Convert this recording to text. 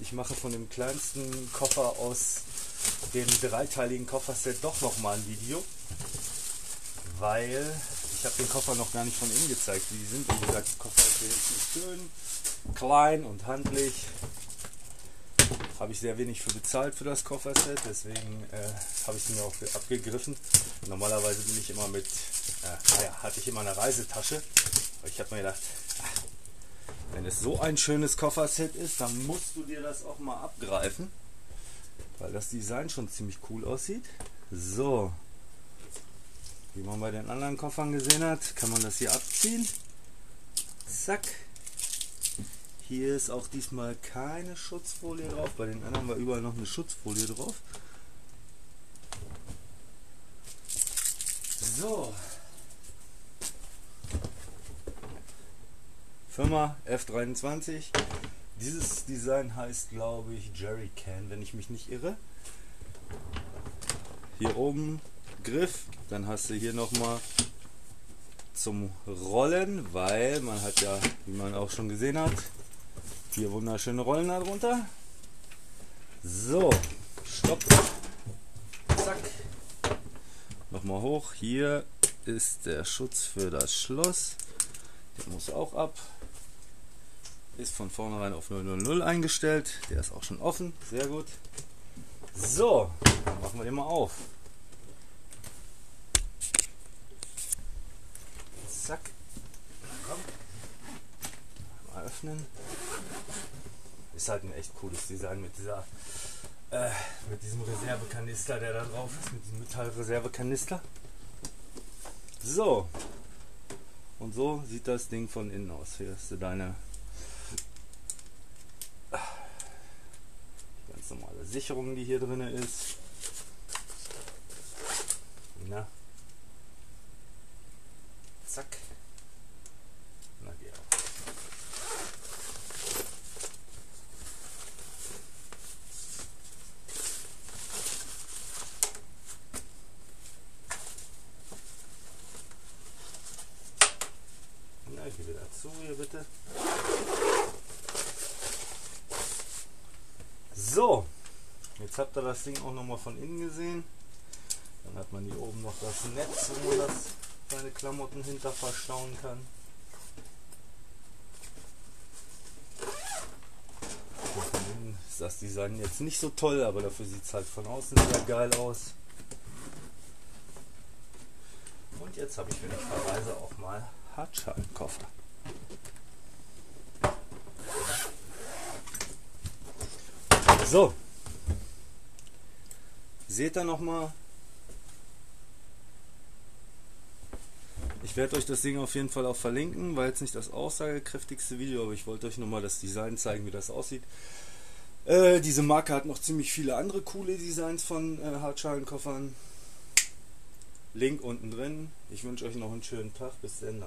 Ich mache von dem kleinsten Koffer aus dem dreiteiligen Kofferset doch nochmal ein Video, weil ich habe den Koffer noch gar nicht von innen gezeigt, wie die sind. Wie gesagt, der Koffer ist wenigstens schön klein und handlich, habe ich sehr wenig für bezahlt für das Kofferset, deswegen habe ich ihn mir auch abgegriffen. Normalerweise bin ich immer mit, hatte ich immer eine Reisetasche, aber ich habe mir gedacht, wenn es so ein schönes Kofferset ist, dann musst du dir das auch mal abgreifen, weil das Design schon ziemlich cool aussieht. So, wie man bei den anderen Koffern gesehen hat, kann man das hier abziehen. Zack. Hier ist auch diesmal keine Schutzfolie drauf. Bei den anderen war überall noch eine Schutzfolie drauf. So. Firma F23. Dieses Design heißt, glaube ich, Jerry Can, wenn ich mich nicht irre. Hier oben Griff, dann hast du hier nochmal zum Rollen, weil man hat ja, wie man auch schon gesehen hat, hier wunderschöne Rollen darunter. So, stopp, zack, nochmal hoch. Hier ist der Schutz für das Schloss, der muss auch ab. Ist von vornherein auf 000 eingestellt. Der ist auch schon offen. Sehr gut. So, dann machen wir den mal auf. Zack. Komm. Mal öffnen. Ist halt ein echt cooles Design mit dieser, mit diesem Reservekanister, der da drauf ist. Mit diesem Metallreservekanister. So. Und so sieht das Ding von innen aus. Hier hast du deine ganz normale Sicherung, die hier drin ist. Na. Zack. Na, geh auf. Na, geh wieder zu hier bitte. So, jetzt habt ihr das Ding auch nochmal von innen gesehen. Dann hat man hier oben noch das Netz, wo man das seine Klamotten hinter verstauen kann. Hier von innen ist das Design jetzt nicht so toll, aber dafür sieht es halt von außen sehr geil aus. Und jetzt habe ich für die Verreise auch mal Hartschal-Koffer. So, seht ihr nochmal, ich werde euch das Ding auf jeden Fall auch verlinken, war jetzt nicht das aussagekräftigste Video, aber ich wollte euch nochmal das Design zeigen, wie das aussieht. Diese Marke hat noch ziemlich viele andere coole Designs von Hartschalen-Koffern. Link unten drin. Ich wünsche euch noch einen schönen Tag, bis dann.